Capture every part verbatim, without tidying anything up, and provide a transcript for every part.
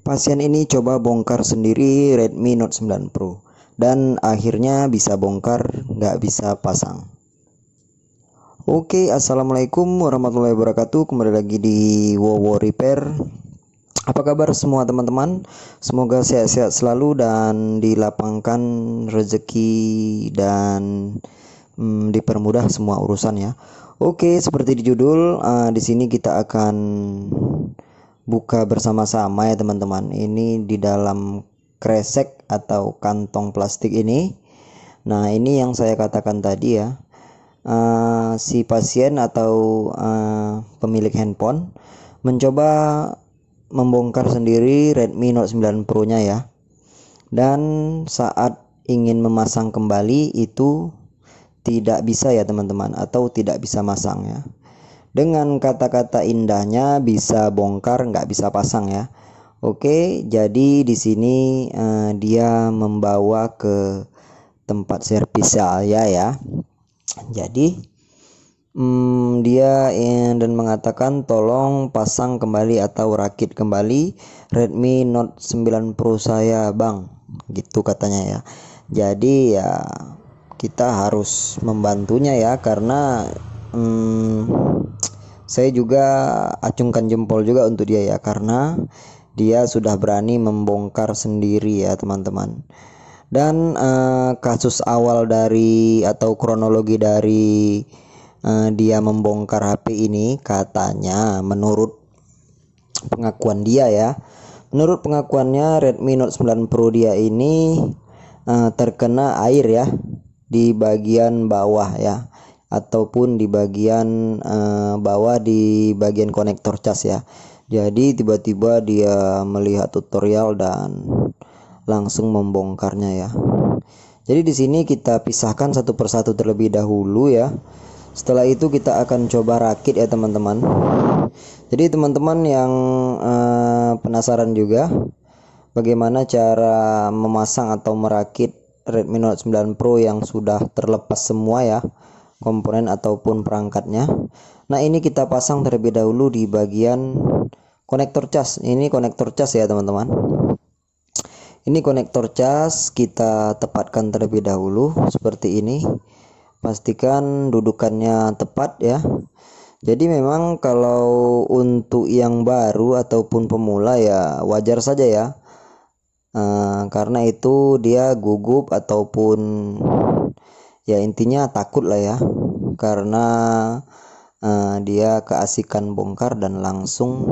Pasien ini coba bongkar sendiri Redmi Note sembilan Pro dan akhirnya bisa bongkar, nggak bisa pasang. Oke, assalamualaikum warahmatullahi wabarakatuh. Kembali lagi di Wowor Repair. Apa kabar semua teman-teman? Semoga sehat-sehat selalu dan dilapangkan rezeki dan hmm, dipermudah semua urusan ya. Oke, seperti di judul, uh, di sini kita akan buka bersama-sama ya teman-teman. Ini di dalam kresek atau kantong plastik ini. Nah, ini yang saya katakan tadi ya. Uh, si pasien atau uh, pemilik handphone mencoba membongkar sendiri Redmi Note sembilan Pro nya ya, dan saat ingin memasang kembali itu tidak bisa ya teman-teman, atau tidak bisa masang ya. Dengan kata-kata indahnya, bisa bongkar nggak bisa pasang ya. Oke, jadi di sini uh, dia membawa ke tempat servis saya ya. Jadi hmm, dia in, dan mengatakan tolong pasang kembali atau rakit kembali Redmi Note sembilan Pro saya bang, gitu katanya ya. Jadi ya kita harus membantunya ya, karena hmm, saya juga acungkan jempol juga untuk dia ya, karena dia sudah berani membongkar sendiri ya teman-teman. Dan uh, kasus awal dari atau kronologi dari uh, dia membongkar H P ini, katanya menurut pengakuan dia ya, menurut pengakuannya Redmi Note sembilan Pro dia ini uh, terkena air ya di bagian bawah ya, ataupun di bagian uh, bawah di bagian konektor cas ya. Jadi tiba-tiba dia melihat tutorial dan langsung membongkarnya ya. Jadi di sini kita pisahkan satu persatu terlebih dahulu ya. Setelah itu kita akan coba rakit ya teman-teman. Jadi teman-teman yang eh, penasaran juga bagaimana cara memasang atau merakit Redmi Note sembilan Pro yang sudah terlepas semua ya, komponen ataupun perangkatnya. Nah, ini kita pasang terlebih dahulu di bagian konektor cas. Ini konektor cas ya teman-teman. Ini konektor cas kita tepatkan terlebih dahulu seperti ini. Pastikan dudukannya tepat ya. Jadi memang kalau untuk yang baru ataupun pemula ya wajar saja ya, uh, karena itu dia gugup ataupun ya intinya takut lah ya, karena uh, dia keasikan bongkar dan langsung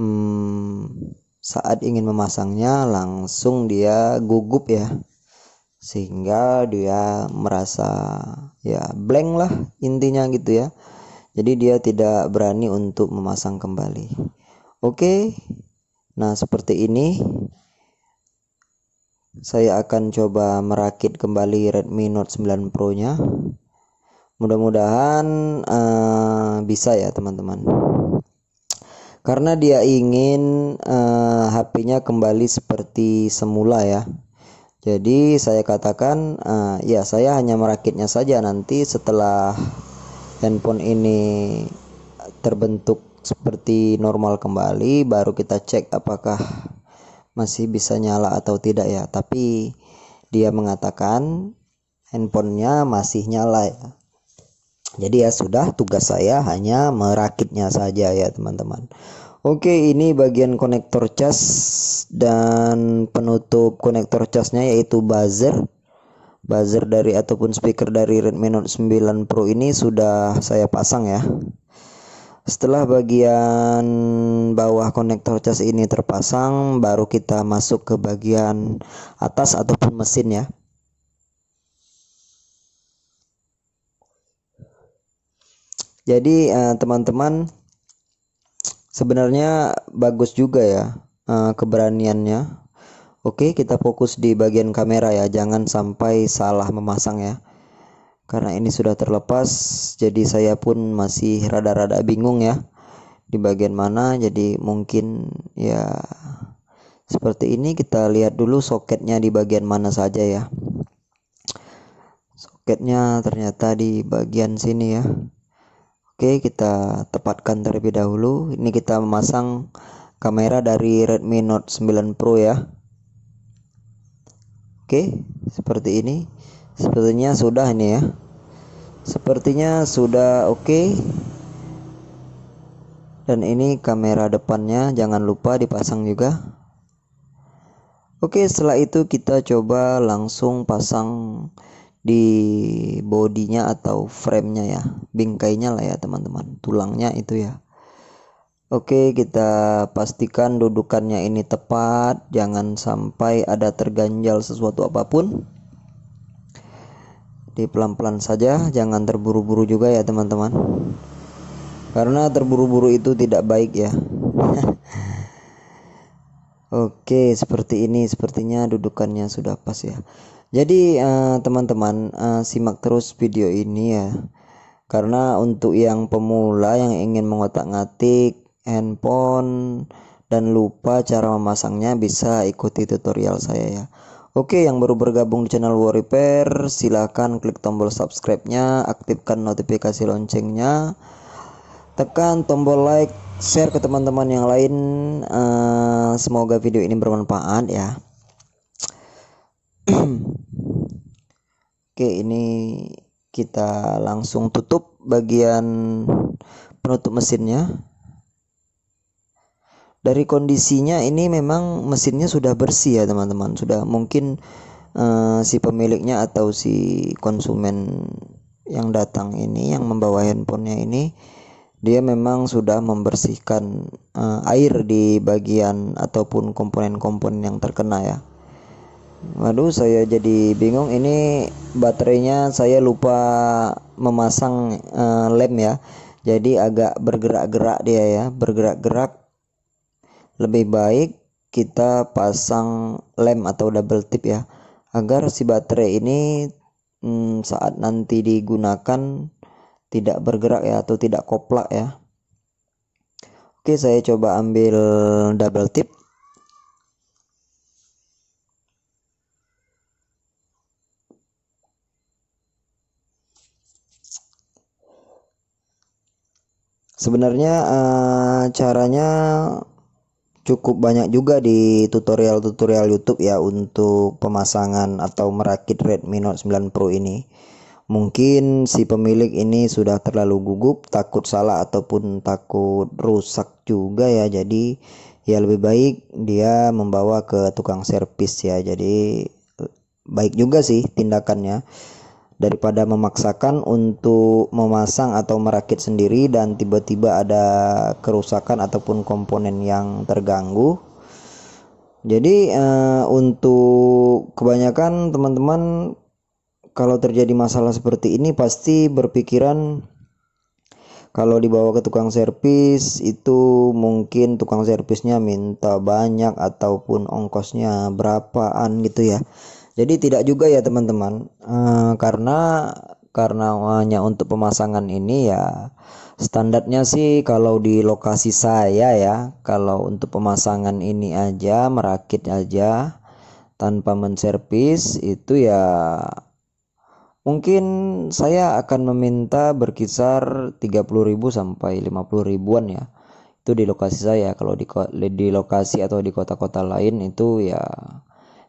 hmm, saat ingin memasangnya langsung dia gugup ya, sehingga dia merasa ya blank lah intinya gitu ya. Jadi dia tidak berani untuk memasang kembali. Oke, nah seperti ini saya akan coba merakit kembali Redmi Note sembilan Pro nya. Mudah-mudahan uh, bisa ya teman-teman, karena dia ingin uh, H P-nya kembali seperti semula ya. Jadi saya katakan uh, ya saya hanya merakitnya saja, nanti setelah handphone ini terbentuk seperti normal kembali baru kita cek apakah masih bisa nyala atau tidak ya. Tapi dia mengatakan handphonenya masih nyala ya. Jadi ya sudah, tugas saya hanya merakitnya saja ya teman-teman. Oke, ini bagian konektor cas dan penutup konektor casnya yaitu buzzer. Buzzer dari ataupun speaker dari Redmi Note sembilan Pro ini sudah saya pasang ya. Setelah bagian bawah konektor cas ini terpasang, baru kita masuk ke bagian atas ataupun mesin ya. Jadi teman-teman, eh, sebenarnya bagus juga ya eh, keberaniannya. Oke, kita fokus di bagian kamera ya, jangan sampai salah memasang ya. Karena ini sudah terlepas, jadi saya pun masih rada-rada bingung ya di bagian mana. Jadi mungkin ya seperti ini, kita lihat dulu soketnya di bagian mana saja ya. Soketnya ternyata di bagian sini ya. Oke, kita tepatkan terlebih dahulu. Ini kita memasang kamera dari Redmi Note sembilan Pro ya. Oke, seperti ini. Sepertinya sudah ini ya. Sepertinya sudah oke. Dan ini kamera depannya, jangan lupa dipasang juga. Oke, setelah itu kita coba langsung pasang di bodinya atau framenya ya, bingkainya lah ya teman-teman, tulangnya itu ya. Oke, kita pastikan dudukannya ini tepat, jangan sampai ada terganjal sesuatu apapun. Di pelan-pelan saja, jangan terburu-buru juga ya teman-teman, karena terburu-buru itu tidak baik ya. Oke, seperti ini sepertinya dudukannya sudah pas ya. Jadi teman-teman, uh, uh, simak terus video ini ya, karena untuk yang pemula yang ingin mengotak-ngatik handphone dan lupa cara memasangnya, bisa ikuti tutorial saya ya. Oke, yang baru bergabung di channel Wowor Repair, silahkan klik tombol subscribe-nya, aktifkan notifikasi loncengnya, tekan tombol like, share ke teman-teman yang lain. Uh, semoga video ini bermanfaat ya. Oke, ini kita langsung tutup bagian penutup mesinnya. Dari kondisinya ini memang mesinnya sudah bersih ya teman-teman, sudah mungkin uh, si pemiliknya atau si konsumen yang datang ini, yang membawa handphonenya ini, dia memang sudah membersihkan uh, air di bagian ataupun komponen-komponen yang terkena ya. Waduh, saya jadi bingung ini baterainya, saya lupa memasang uh, lem ya. Jadi agak bergerak-gerak dia ya, bergerak-gerak. Lebih baik kita pasang lem atau double tip ya, agar si baterai ini hmm, saat nanti digunakan tidak bergerak ya, atau tidak koplak ya. Oke, saya coba ambil double tip. Sebenarnya uh, caranya cukup banyak juga di tutorial-tutorial YouTube ya, untuk pemasangan atau merakit Redmi Note sembilan Pro ini. Mungkin si pemilik ini sudah terlalu gugup, takut salah ataupun takut rusak juga ya. Jadi ya lebih baik dia membawa ke tukang servis ya. Jadi baik juga sih tindakannya, daripada memaksakan untuk memasang atau merakit sendiri dan tiba-tiba ada kerusakan ataupun komponen yang terganggu. Jadi uh, untuk kebanyakan teman-teman, kalau terjadi masalah seperti ini pasti berpikiran kalau dibawa ke tukang servis itu mungkin tukang servisnya minta banyak ataupun ongkosnya berapaan gitu ya. Jadi tidak juga ya teman-teman, uh, karena karena hanya untuk pemasangan ini ya, standarnya sih kalau di lokasi saya ya, kalau untuk pemasangan ini aja, merakit aja tanpa menservis itu ya, mungkin saya akan meminta berkisar tiga puluh ribu sampai lima puluh ribuan ya. Itu di lokasi saya. Kalau di di lokasi atau di kota-kota lain itu ya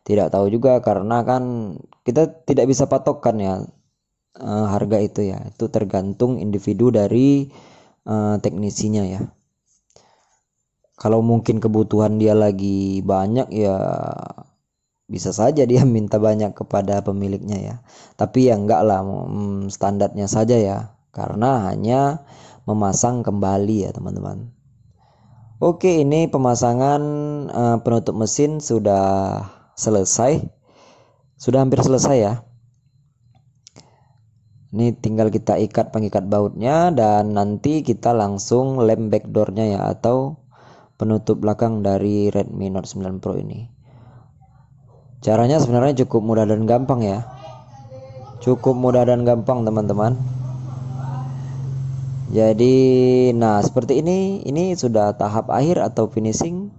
tidak tahu juga, karena kan kita tidak bisa patokan ya uh, harga itu ya. Itu tergantung individu dari uh, teknisinya ya. Kalau mungkin kebutuhan dia lagi banyak ya, bisa saja dia minta banyak kepada pemiliknya ya. Tapi ya enggak lah, hmm, standarnya saja ya, karena hanya memasang kembali ya teman-teman. Oke, ini pemasangan uh, penutup mesin sudah selesai, sudah hampir selesai ya. Ini tinggal kita ikat pengikat bautnya, dan nanti kita langsung lem backdoornya ya, atau penutup belakang dari Redmi Note sembilan Pro ini. Caranya sebenarnya cukup mudah dan gampang ya, cukup mudah dan gampang teman-teman. Jadi nah seperti ini, ini sudah tahap akhir atau finishing.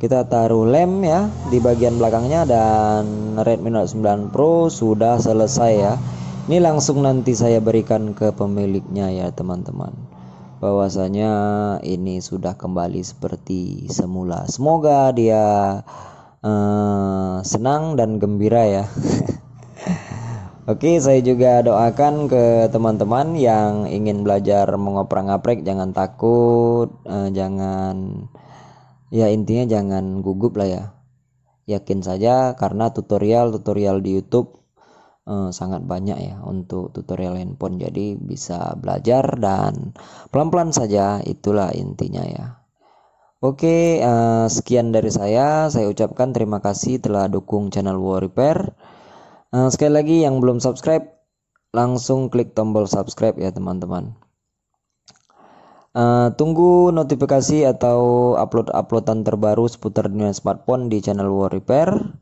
Kita taruh lem ya di bagian belakangnya, dan Redmi Note sembilan Pro sudah selesai ya. Ini langsung nanti saya berikan ke pemiliknya ya teman-teman, bahwasanya ini sudah kembali seperti semula. Semoga dia eh, senang dan gembira ya. Oke, saya juga doakan ke teman-teman yang ingin belajar mengoprek-ngaprek, jangan takut, eh, jangan, ya intinya jangan gugup lah ya. Yakin saja, karena tutorial-tutorial di YouTube Uh, sangat banyak ya untuk tutorial handphone, jadi bisa belajar dan pelan-pelan saja, itulah intinya ya. Oke, okay, uh, sekian dari saya. Saya ucapkan terima kasih telah dukung channel Wowor Repair. Uh, sekali lagi yang belum subscribe langsung klik tombol subscribe ya teman-teman. Uh, tunggu notifikasi atau upload-uploadan terbaru seputar dunia smartphone di channel Wowor Repair.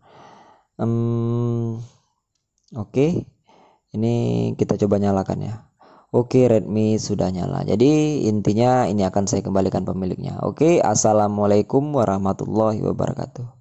Um, Oke, ini kita coba nyalakan ya. Oke, Redmi sudah nyala. Jadi intinya ini akan saya kembalikan pemiliknya. Oke, assalamualaikum warahmatullahi wabarakatuh.